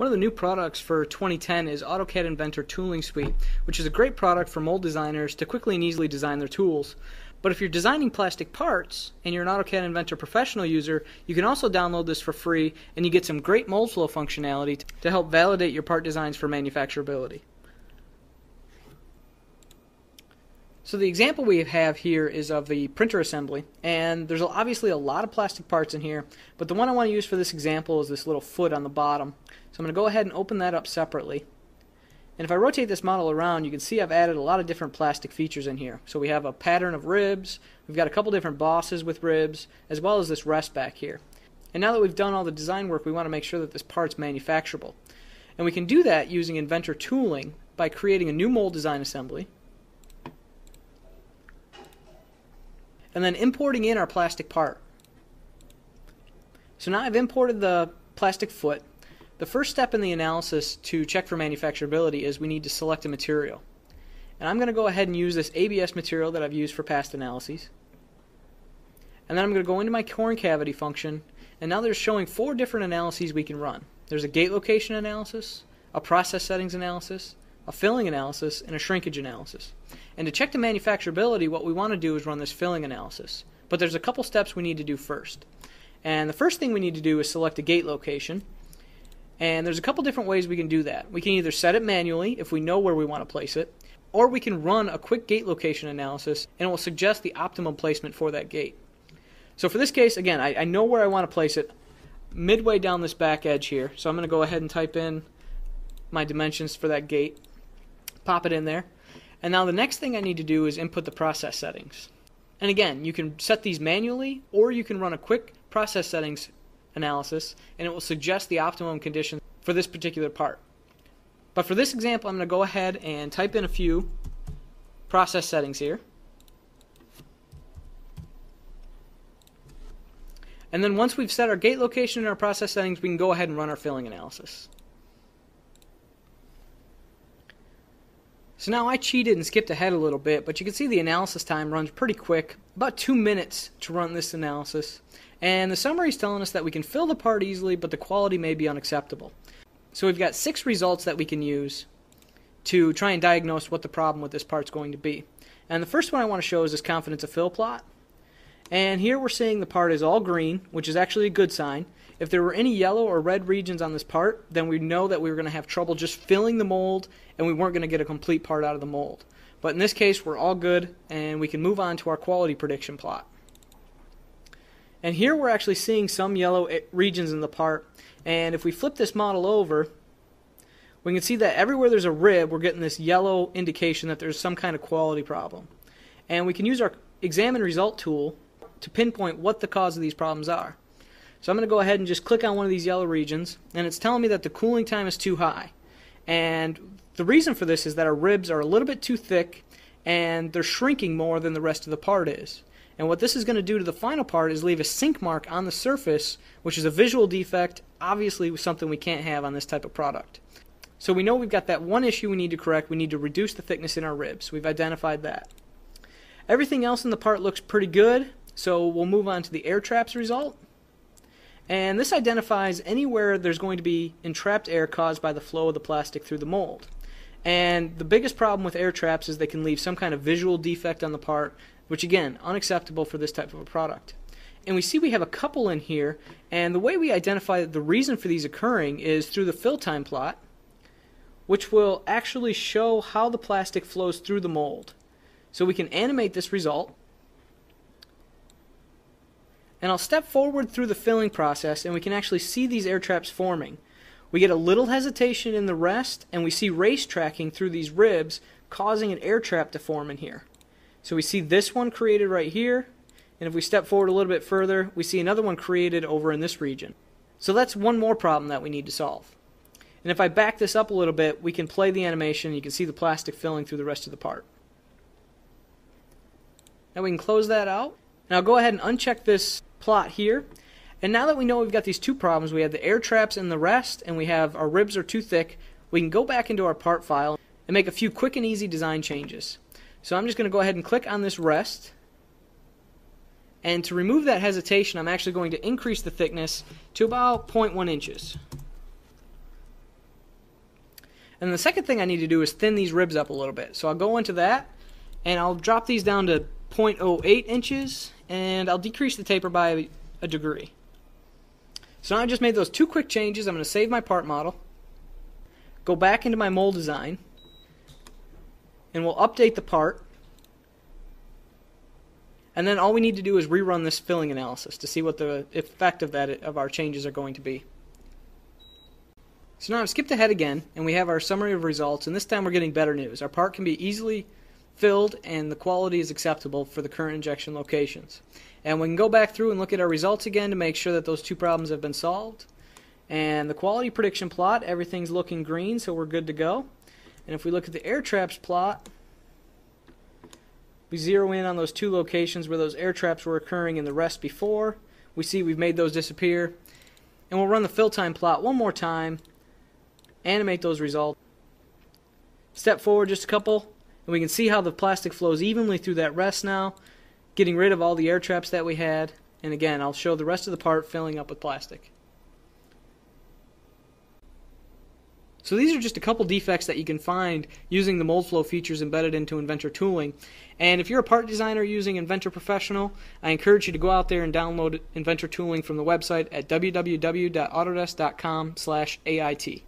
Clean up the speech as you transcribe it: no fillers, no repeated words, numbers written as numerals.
One of the new products for 2010 is AutoCAD Inventor Tooling Suite, which is a great product for mold designers to quickly and easily design their tools. But if you're designing plastic parts and you're an AutoCAD Inventor professional user, you can also download this for free and you get some great Moldflow functionality to help validate your part designs for manufacturability. So the example we have here is of the printer assembly, and there's obviously a lot of plastic parts in here, but the one I want to use for this example is this little foot on the bottom. So I'm going to go ahead and open that up separately. And if I rotate this model around, you can see I've added a lot of different plastic features in here. So we have a pattern of ribs, we've got a couple different bosses with ribs, as well as this rest back here. And now that we've done all the design work, we want to make sure that this part's manufacturable. And we can do that using Inventor Tooling by creating a new mold design assembly, and then importing in our plastic part. So now I've imported the plastic foot. The first step in the analysis to check for manufacturability is we need to select a material. And I'm going to go ahead and use this ABS material that I've used for past analyses. And then I'm going to go into my corn cavity function, and now there's showing four different analyses we can run. There's a gate location analysis, a process settings analysis, a filling analysis, and a shrinkage analysis. And to check the manufacturability, what we want to do is run this filling analysis. But there's a couple steps we need to do first. And the first thing we need to do is select a gate location. And there's a couple different ways we can do that. We can either set it manually if we know where we want to place it, or we can run a quick gate location analysis and it will suggest the optimum placement for that gate. So for this case, again, I know where I want to place it midway down this back edge here. So I'm going to go ahead and type in my dimensions for that gate. Pop it in there, and now the next thing I need to do is input the process settings. And again, you can set these manually, or you can run a quick process settings analysis and it will suggest the optimum conditions for this particular part. But for this example, I'm going to go ahead and type in a few process settings here, and then once we've set our gate location and our process settings, we can go ahead and run our filling analysis. So now I cheated and skipped ahead a little bit, but you can see the analysis time runs pretty quick, about 2 minutes to run this analysis. And the summary is telling us that we can fill the part easily, but the quality may be unacceptable. So we've got 6 results that we can use to try and diagnose what the problem with this part's going to be. And the first one I want to show is this confidence of fill plot. And here we're seeing the part is all green, which is actually a good sign. If there were any yellow or red regions on this part, then we know that we were going to have trouble just filling the mold and we weren't going to get a complete part out of the mold. But in this case, we're all good and we can move on to our quality prediction plot. And here we're actually seeing some yellow regions in the part, and if we flip this model over, we can see that everywhere there's a rib, we're getting this yellow indication that there's some kind of quality problem. And we can use our examine result tool to pinpoint what the cause of these problems are. So I'm going to go ahead and just click on one of these yellow regions, and it's telling me that the cooling time is too high. And the reason for this is that our ribs are a little bit too thick and they're shrinking more than the rest of the part is. And what this is going to do to the final part is leave a sink mark on the surface, which is a visual defect, obviously something we can't have on this type of product. So we know we've got that one issue we need to correct. We need to reduce the thickness in our ribs. We've identified that. Everything else in the part looks pretty good, so we'll move on to the air traps result. And this identifies anywhere there's going to be entrapped air caused by the flow of the plastic through the mold. And the biggest problem with air traps is they can leave some kind of visual defect on the part, which again, unacceptable for this type of a product. And we see we have a couple in here, and the way we identify the reason for these occurring is through the fill time plot, which will actually show how the plastic flows through the mold. So we can animate this result. And I'll step forward through the filling process, and we can actually see these air traps forming. We get a little hesitation in the rest, and we see race tracking through these ribs causing an air trap to form in here. So we see this one created right here, and if we step forward a little bit further, we see another one created over in this region. So that's one more problem that we need to solve. And if I back this up a little bit, we can play the animation, and you can see the plastic filling through the rest of the part. Now we can close that out. Now I'll go ahead and uncheck this plot here, and now that we know we've got these two problems, we have the air traps and the rest, and we have our ribs are too thick, we can go back into our part file and make a few quick and easy design changes. So I'm just going to go ahead and click on this rest, and to remove that hesitation, I'm actually going to increase the thickness to about 0.1 inches. And the second thing I need to do is thin these ribs up a little bit. So I'll go into that, and I'll drop these down to 0.08 inches, and I'll decrease the taper by a degree. So now I just made those two quick changes. I'm going to save my part model, go back into my mold design, and we'll update the part. And then all we need to do is rerun this filling analysis to see what the effect of our changes are going to be. So now I've skipped ahead again, and we have our summary of results, and this time we're getting better news. Our part can be easily filled, and the quality is acceptable for the current injection locations. And we can go back through and look at our results again to make sure that those two problems have been solved. And the quality prediction plot, everything's looking green, so we're good to go. And if we look at the air traps plot, we zero in on those two locations where those air traps were occurring in the rest before. We see we've made those disappear. And we'll run the fill time plot one more time, animate those results. Step forward just a couple, and we can see how the plastic flows evenly through that rest now, getting rid of all the air traps that we had. And again, I'll show the rest of the part filling up with plastic. So these are just a couple defects that you can find using the Moldflow features embedded into Inventor Tooling. And if you're a part designer using Inventor Professional, I encourage you to go out there and download Inventor Tooling from the website at www.autodesk.com/AIT.